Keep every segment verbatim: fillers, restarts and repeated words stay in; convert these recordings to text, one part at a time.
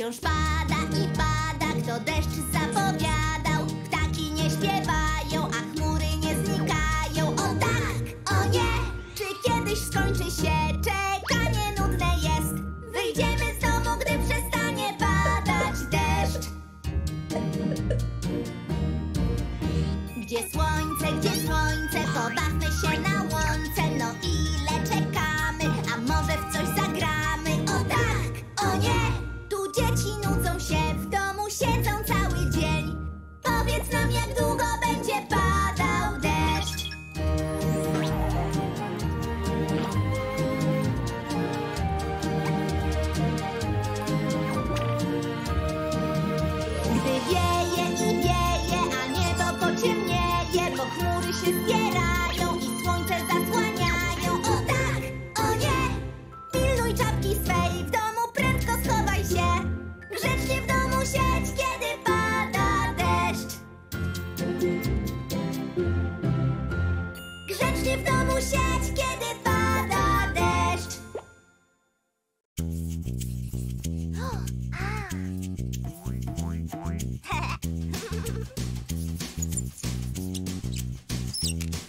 wciąż pada i pada, kto deszcz zapowiadał. Ptaki nie śpiewają, a chmury nie znikają. O tak, o nie! Czy kiedyś skończy się czekanie? Nudne jest. Wyjdziemy z domu, gdy przestanie padać deszcz. Gdzie słońce, gdzie słońce? Pobawmy się na łące. No ile czekamy, a może w coś zagramy? O tak, o nie! Tu dzieci nudzą się, w domu siedzą cały dzień. Powiedz nam, jak długo będzie padał deszcz. Gdy wieje i wieje, a niebo pociemnieje, bo chmury się zbierają i słońce zasłaniają. O tak, o nie! Pilnuj czapki swej, w domu prędko schowaj się. Grzecznie w domu siedź, kiedy pada deszcz. Grzecznie w domu siedź, kiedy pada deszcz.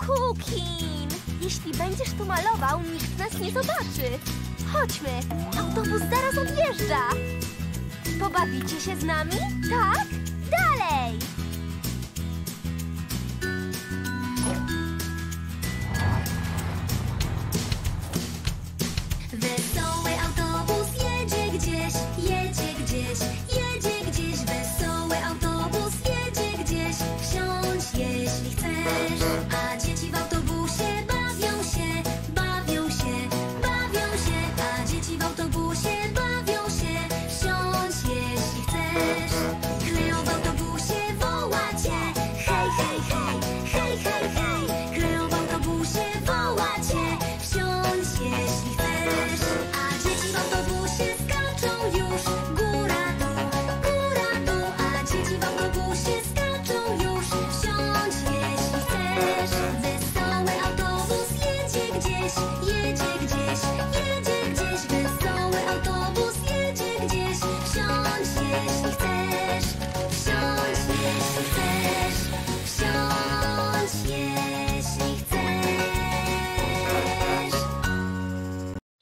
Kukin, jeśli będziesz tu malował, nikt nas nie zobaczy. Chodźmy, autobus zaraz odjeżdża. Pobawicie się z nami? Tak? Dalej! Wesoły autobus jedzie gdzieś, jedzie gdzieś, jedzie gdzieś. Wesoły autobus jedzie gdzieś, wsiądź jeśli chcesz. A dzieci w autobusie bawią się, bawią się, bawią się. A dzieci w autobusie bawią się, wsiądź jeśli chcesz. Kleo w autobusie woła cię, hej, hej, hej, hej, hej, hej. Kleo w autobusie woła cię, wsiądź jeśli chcesz. A dzieci w autobusie skaczą już, góra tu, góra tu. A dzieci w autobusie skaczą już, wsiądź jeśli chcesz. Wesoły autobus jedzie gdzieś, jedzie gdzieś, jedzie gdzieś. Wesoły autobus jedzie gdzieś, wsiądź jeśli chcesz. Wsiądź jeśli chcesz, wsiądź jeśli chcesz.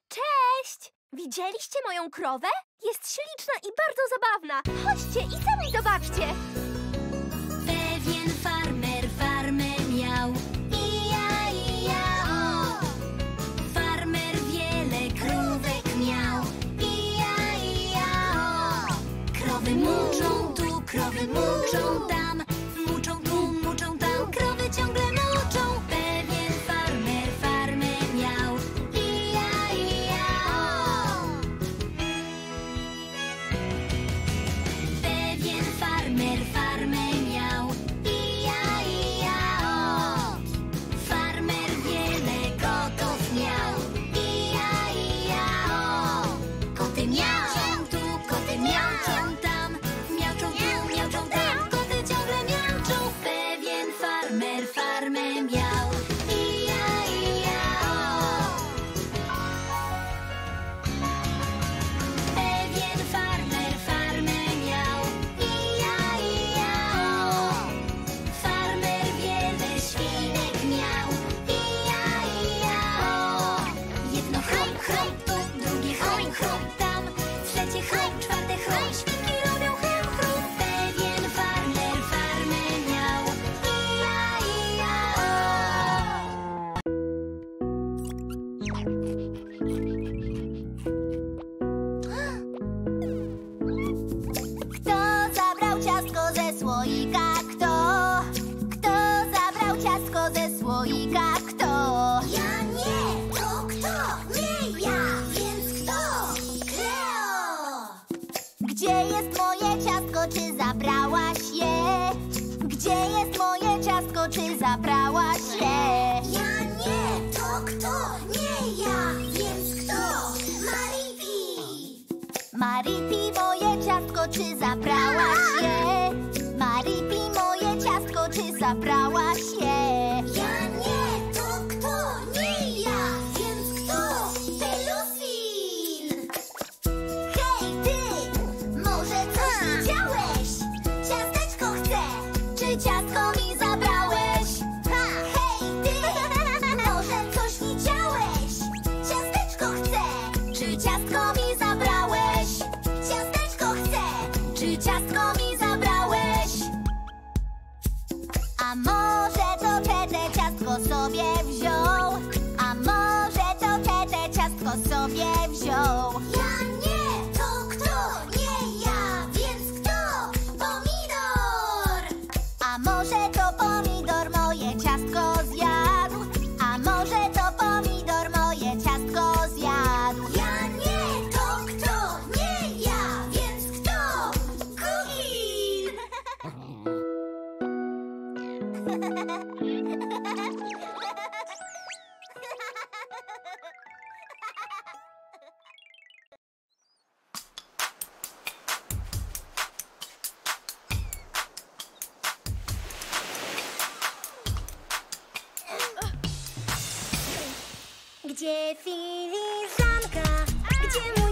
Cześć! Widzieliście moją krowę? Jest śliczna i bardzo zabawna. Chodźcie i sami zobaczcie. Pewien farmer farmę miał, ija, ija, o. Farmer wiele krówek miał, ija, ija, o. Krowy muczą tu, krowy muczą tam, muczą tu, muczą tam, krowy ciągle muczą. Pewien farmer farmę miał, ija, ija, o. Pewien farmer farmę miał, ija, ija, o. Farmer wiele kotów miał, ija, ija, o. Koty miauczą tu, koty miauczą tam, miauczą tu, miauczą tam, koty ciągle miauczą. Pewien farmer farmę miał, ija, ija, o. Pewien farmer farmę miał, ija, ija, o. Farmer wiele świnek miał, ija, ija, o. Jedno chrom, chrom tu, drugie chrom, chrom tam, trzecie chrom, czwarte chrom, świnki robią chrom, chrom. Pewien farmer farmę miał, ija, ija, o. Kto zabrał ciastko ze słoika? Kto? Kto zabrał ciastko ze słoika? Kto? Ja nie, to kto? Nie ja, więc kto? Kleo! Gdzie jest moje ciastko? Czy zabrałaś je? Gdzie jest moje ciastko? Czy zabrałaś je? Ja nie, to kto? Nie ja, więc kto? Maripi! Maripi, moje ciastko, czy zabrałaś je? Maripi, moje ciastko, czy zabrałaś je? Ja nie, to kto? Nie ja, więc kto? Pelufin! Hej ty! Może ciastko mi zabrałeś. Ha, hej ty, może coś widziałeś? Ciasteczko chcę, czy ciastko mi zabrałeś? Ciasteczko chcę, czy ciastko mi zabrałeś? A może to Tete ciastko sobie wziął? A może to Tete ciastko sobie wziął? Ja nie. Gdzie filiżanka? Gdzie mój